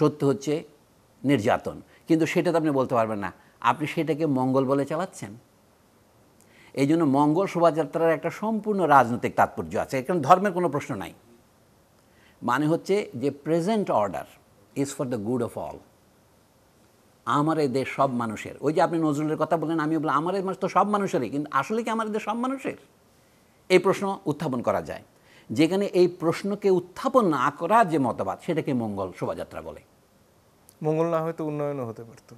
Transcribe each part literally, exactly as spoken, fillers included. সত্য হচ্ছে নির্যাতন কিন্তু সেটা তো আপনি বলতে পারবেন না আপনি সেটাকে মঙ্গল বলে চালাচ্ছেন এইজন্য মঙ্গল শোভাযাত্রার একটা সম্পূর্ণ রাজনৈতিক তাৎপর্য আছে কারণ ধর্মের কোনো প্রশ্ন নাই মানে হচ্ছে যে present order is for the good of all আমার এই দেশ সব মানুষের ওই যে আপনি নজরুলের কথা বলেন আমি বলি আমার এই দেশ তো সব মানুষেরই কিন্তু আসলে কি আমার দেশ সব মানুষের এই প্রশ্ন উত্থাপন করা যায় যেখানে এই প্রশ্নকে উত্থাপন না করা যে মতবাদ সেটাকে মঙ্গল শোভাযাত্রা বলে মঙ্গল না হয়তো উন্নয়নও হতে পারত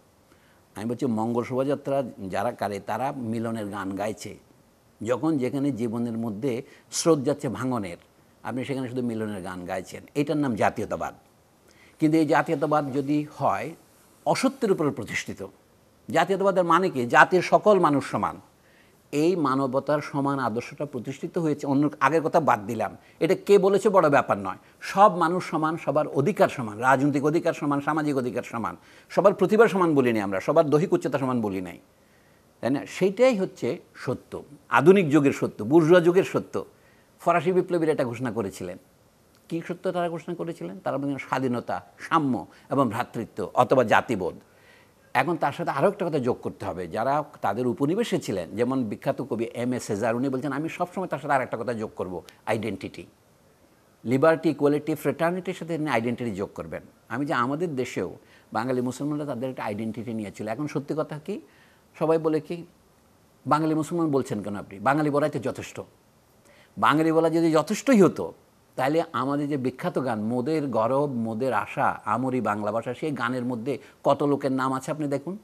আমি বলছি মঙ্গল শোভাযাত্রা যারা করে তারা মিলনের গান গাইছে যখন যেখানে জীবনের মধ্যে স্রোত যাচ্ছে ভাঙনের আপনি সেখানে শুধু মিলনের গান গাইছেন এটার নাম জাতীয়তাবাদ কিন্তু এই জাতীয়তাবাদ যদি হয় অসত্যের উপর প্রতিষ্ঠিত জাতীয়তাবাদের মানে কি জাতির সকল মানুষ সমান এই মানবতার সমান আদর্শটা প্রতিষ্ঠিত হয়েছে অন্য আগের কথা বাদ দিলাম এটা কে বলেছে বড় ব্যাপার নয় সব মানুষ সমান সবার অধিকার সমান রাজনৈতিক অধিকার সমান সামাজিক অধিকার সমান সবার প্রতিভা সমান বলিনি আমরা সবার দৈহিক উচ্চতা সমান বলি নাই তাই না সেটাই হচ্ছে সত্য আধুনিক যুগের সত্য বুর্জোয়া যুগের সত্য ফরাসি বিপ্লবীরা এটা ঘোষণা করেছিলেন কী সত্য তারা ঘোষণা করেছিলেন তারা বললেন স্বাধীনতা সাম্য এবং ভ্রাতৃত্ব অথবা জাতিবোধ এখন তার সাথে আরও একটা কথা যোগ করতে হবে যারা তাদের উপনিবেশে ছিলেন যেমন বিখ্যাত কবি এম এ সেজার উনি বলছেন আমি সবসময় তার সাথে আর একটা কথা যোগ করব আইডেন্টিটি লিবার্টি ইকুয়ালিটি ফ্রেটার্নিটির সাথে তিনি আইডেন্টিটি যোগ করবেন আমি যে আমাদের দেশেও বাঙালি মুসলমানরা তাদের একটা আইডেন্টিটি নিয়েছিল এখন সত্যি কথা কি সবাই বলে কি বাঙালি মুসলমান বলছেন কেন আপনি বাঙালি বলাই তো যথেষ্ট বাঙালি বলা যদি যথেষ্টই হতো তাহলে আমাদের যে বিখ্যাত গান মোদের গরব মোদের আশা আমরি বাংলা ভাষা সেই গানের মধ্যে কত লোকের নাম আছে আপনি দেখুন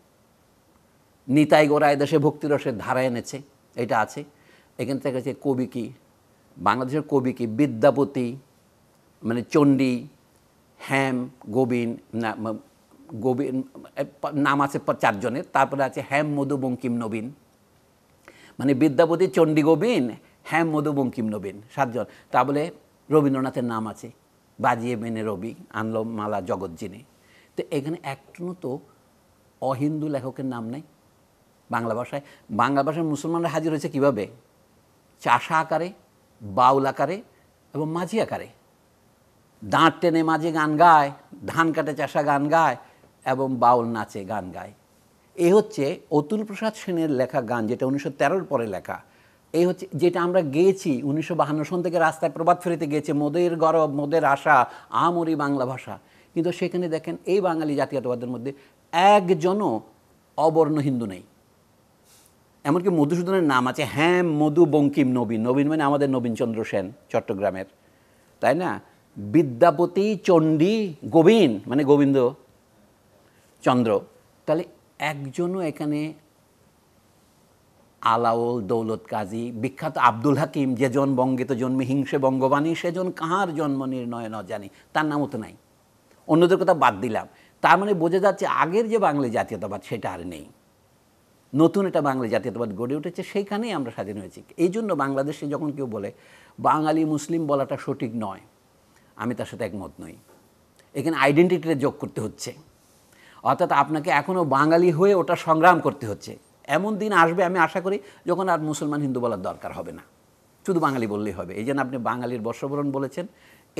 নিতাই গোরা দেশে ভক্তিরসের ধারা এনেছে এটা আছে এখান থেকে আছে কবি কি বাংলাদেশের কবি কি বিদ্যাপতি মানে চণ্ডী হ্যাম গোবিন্দ গোবিন্দ নাম আছে চারজনের তারপরে আছে হ্যাম মধু বঙ্কিম নবীন মানে বিদ্যাপতি চণ্ডী গোবিন্দ হ্যাম মধু বঙ্কিম নবীন সাতজন তা বলে রবীন্দ্রনাথের নাম আছে বাজিয়ে মেনে রবি আনলো মালা জগৎ জিনে তো এখানে একটু তো অহিন্দু লেখকের নাম নেই বাংলা ভাষায় বাংলা ভাষায় মুসলমানরা হাজির হয়েছে কীভাবে চাষা আকারে বাউল আকারে এবং মাঝি আকারে দাঁত টেনে মাঝে গান গায় ধান কাটে চাষা গান গায় এবং বাউল নাচে গান গায় এ হচ্ছে অতুল প্রসাদ সেনের লেখা গান যেটা উনিশশো তেরোর পরে লেখা এই হচ্ছে যেটা আমরা গেয়েছি উনিশশো বাহান্ন সন থেকে রাস্তায় প্রবাদ ফেরিতে গেছে মোদের গরব মোদের আশা আমরি বাংলা ভাষা কিন্তু সেখানে দেখেন এই বাঙালি জাতীয়তাবাদের মধ্যে একজনও অবর্ণ হিন্দু নেই এমনকি মধুসূদনের নাম আছে হ্যাম মধু বঙ্কিম নবীন নবীন মানে আমাদের নবীনচন্দ্র সেন চট্টগ্রামের তাই না বিদ্যাপতি চণ্ডী গোবিন্দ মানে গোবিন্দ চন্দ্র তাহলে একজনও এখানে আলাউল দৌলত কাজী বিখ্যাত আব্দুল হাকিম যে জন বঙ্গেতে জন্মে হিংসে বঙ্গবাণী সেজন কাহার জন্ম নির্ণয় না জানি তার নামও তো নাই অন্যদের কথা বাদ দিলাম তার মানে বোঝা যাচ্ছে আগের যে বাঙালি জাতীয়তাবাদ সেটা আর নেই নতুন এটা বাঙালি জাতীয়তাবাদ গড়ে উঠেছে সেইখানেই আমরা স্বাধীন হয়েছি এই জন্য বাংলাদেশে যখন কেউ বলে বাঙালি মুসলিম বলাটা সঠিক নয় আমি তার সাথে একমত নই এখানে আইডেন্টিটিটা যোগ করতে হচ্ছে অর্থাৎ আপনাকে এখনও বাঙালি হয়ে ওটা সংগ্রাম করতে হচ্ছে এমন দিন আসবে আমি আশা করি যখন আর মুসলমান হিন্দু বলার দরকার হবে না শুধু বাঙালি বললেই হবে এই জন্য আপনি বাঙালির বর্ষবরণ বলেছেন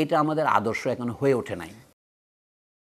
এটা আমাদের আদর্শ এখনো হয়ে ওঠে নাই